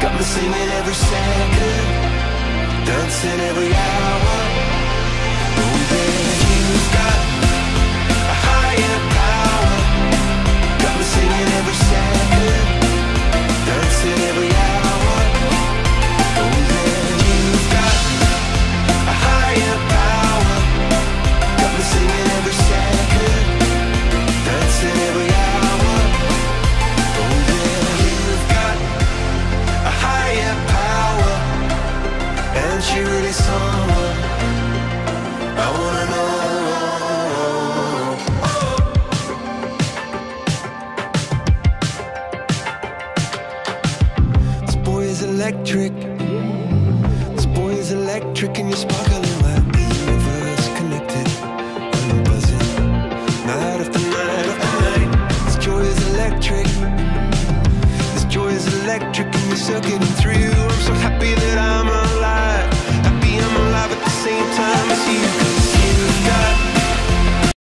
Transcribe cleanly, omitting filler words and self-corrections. Got me singing every second, dancing every hour. Oh baby, you've got a higher power. Got me singing every second, dancing every hour. Oh baby, you've got a higher power. Got me singing every second, dancing every hour. Oh baby, you've got a higher power, and she really someone I wanna know. Oh. This boy is electric. This boy is electric, and you sparkle in my universe, connected and buzzing. Night after night after night, this joy is electric. This joy is electric, and you're circling through.